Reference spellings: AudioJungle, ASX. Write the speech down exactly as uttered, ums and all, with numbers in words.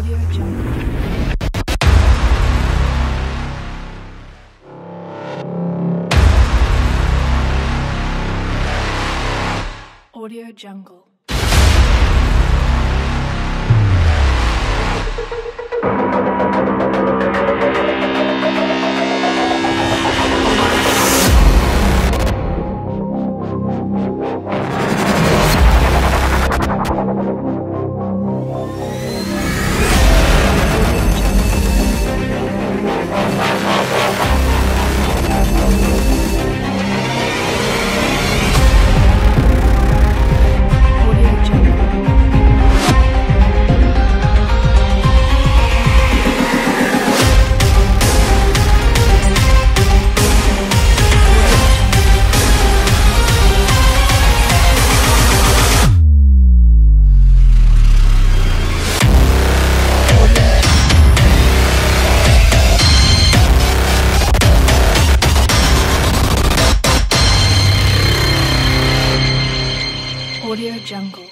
AudioJungle. AudioJungle. AudioJungle.